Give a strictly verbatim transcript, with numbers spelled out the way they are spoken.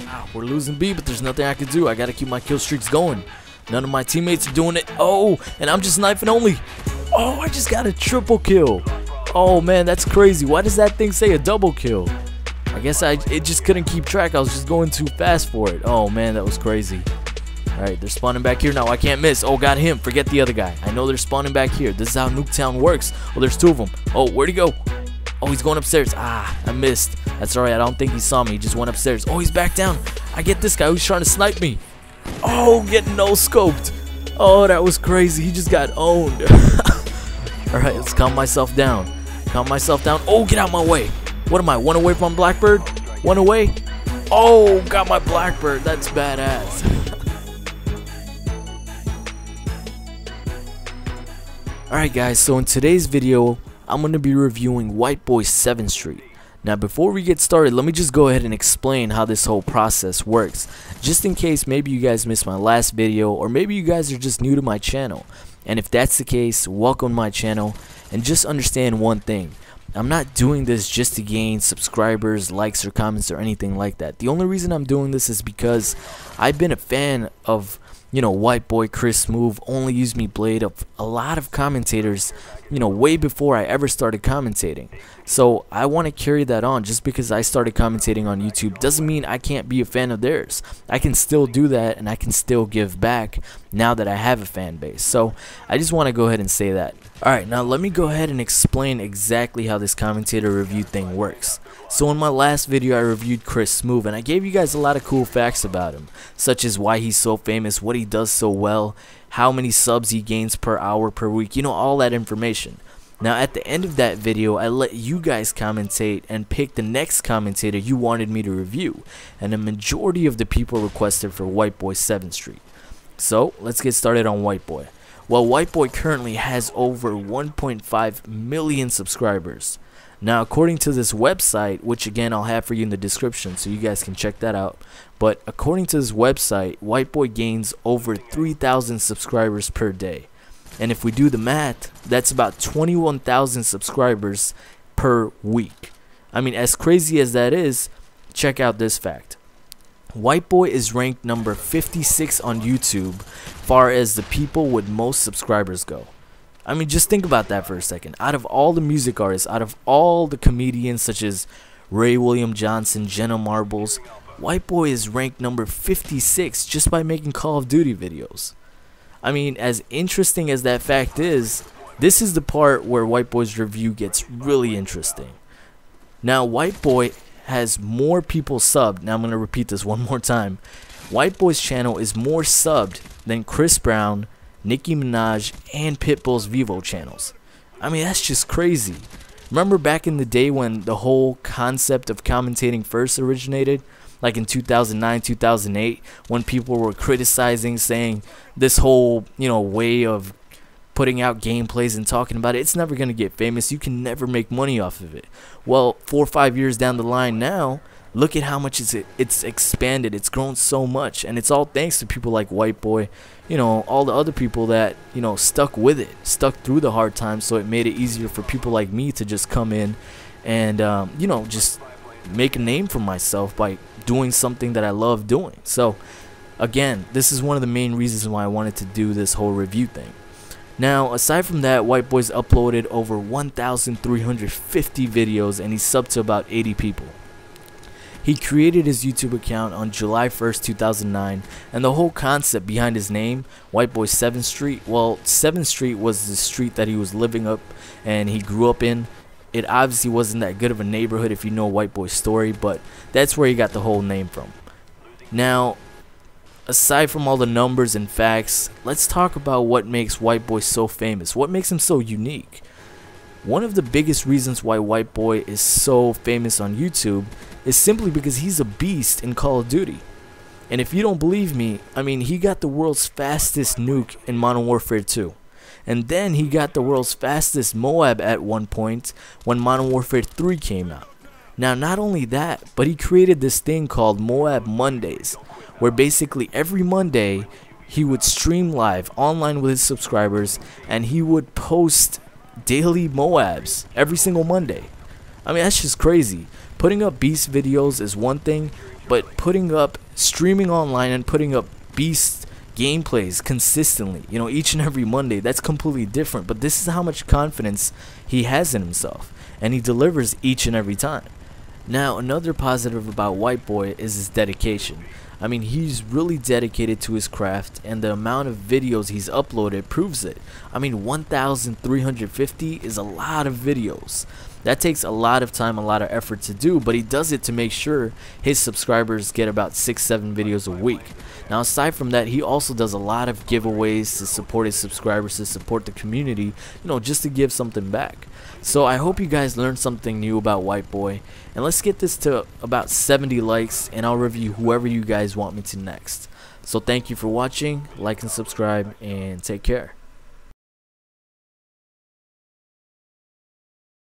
Wow, we're losing B, but there's nothing I can do. I gotta keep my kill streaks going. None of my teammates are doing it. Oh, and I'm just sniping only. Oh, I just got a triple kill. Oh man, that's crazy. Why does that thing say a double kill? I guess I it just couldn't keep track. I was just going too fast for it. Oh man, that was crazy. Alright, they're spawning back here now. I can't miss. Oh, got him. Forget the other guy. I know they're spawning back here. This is how Nuketown works. Oh, there's two of them. Oh, where'd he go? Oh, he's going upstairs. Ah, I missed. That's alright. I don't think he saw me. He just went upstairs. Oh, he's back down. I get this guy who's trying to snipe me. Oh, getting no-scoped. Oh, that was crazy. He just got owned. Alright, let's calm myself down. Calm myself down. Oh, get out of my way. What am I? One away from Blackbird? One away? Oh, got my Blackbird. That's badass. Alright guys, so in today's video, I'm going to be reviewing White Boy seventh Street. Now before we get started, let me just go ahead and explain how this whole process works. Just in case maybe you guys missed my last video, or maybe you guys are just new to my channel. And if that's the case, welcome to my channel, and just understand one thing. I'm not doing this just to gain subscribers, likes, or comments, or anything like that. The only reason I'm doing this is because I've been a fan of, you know, White Boy, Chris Smoove, Only Use Me Blade, of a lot of commentators, you know, way before I ever started commentating. So I want to carry that on. Just because I started commentating on YouTube doesn't mean I can't be a fan of theirs. I can still do that, and I can still give back now that I have a fan base. So I just want to go ahead and say that. Alright, now let me go ahead and explain exactly how this commentator review thing works. So in my last video I reviewed Chris Smoove, and I gave you guys a lot of cool facts about him, such as why he's so famous, what he does so well, how many subs he gains per hour per week, you know, all that information. Now at the end of that video, I let you guys commentate and pick the next commentator you wanted me to review, and a majority of the people requested for White Boy seventh Street. So let's get started on White Boy. Well, White Boy currently has over one point five million subscribers. Now, according to this website, which again I'll have for you in the description so you guys can check that out, but according to this website, White Boy gains over three thousand subscribers per day. And if we do the math, that's about twenty-one thousand subscribers per week. I mean, as crazy as that is, check out this fact. White Boy is ranked number fifty-six on YouTube far as the people with most subscribers go. I mean, just think about that for a second. Out of all the music artists, out of all the comedians such as Ray William Johnson, Jenna Marbles, White Boy is ranked number fifty-six just by making Call of Duty videos. I mean, as interesting as that fact is, this is the part where White Boy's review gets really interesting. Now, White Boy has more people subbed. Now I'm going to repeat this one more time. White Boy's channel is more subbed than Chris Brown, Nicki Minaj, and Pitbull's Vivo channels. I mean, that's just crazy. Remember back in the day when the whole concept of commentating first originated? Like in two thousand nine, two thousand eight, when people were criticizing, saying this whole, you know, way of putting out gameplays and talking about it, it's never going to get famous, you can never make money off of it. Well, four or five years down the line now, look at how much it's, it's expanded, it's grown so much, and it's all thanks to people like White Boy, you know, all the other people that, you know, stuck with it, stuck through the hard times, so it made it easier for people like me to just come in and, um, you know, just make a name for myself by doing something that I love doing. So, again, this is one of the main reasons why I wanted to do this whole review thing. Now, aside from that, White Boy's uploaded over one thousand three hundred fifty videos, and he's subbed to about eighty people. He created his YouTube account on July first, two thousand nine, and the whole concept behind his name, White Boy seventh Street, well, seventh Street was the street that he was living up and he grew up in. It obviously wasn't that good of a neighborhood if you know White Boy's story, but that's where he got the whole name from. Now, aside from all the numbers and facts, let's talk about what makes White Boy so famous. What makes him so unique? One of the biggest reasons why White Boy is so famous on YouTube is simply because he's a beast in Call of Duty. And if you don't believe me, I mean, he got the world's fastest nuke in Modern Warfare two. And then he got the world's fastest Moab at one point when Modern Warfare three came out. Now, not only that, but he created this thing called Moab Mondays, where basically every Monday he would stream live online with his subscribers and he would post daily Moabs every single Monday. I mean, that's just crazy. Putting up beast videos is one thing, but putting up streaming online and putting up beast gameplays consistently, you know, each and every Monday, that's completely different. But this is how much confidence he has in himself, and he delivers each and every time. Now, another positive about White Boy is his dedication. I mean, he's really dedicated to his craft, and the amount of videos he's uploaded proves it. I mean, one thousand three hundred fifty is a lot of videos. That takes a lot of time, a lot of effort to do, but he does it to make sure his subscribers get about six, seven videos a week. Now, aside from that, he also does a lot of giveaways to support his subscribers, to support the community, you know, just to give something back. So I hope you guys learned something new about White Boy, and let's get this to about seventy likes, and I'll review whoever you guys want me to next. So thank you for watching, like and subscribe, and take care.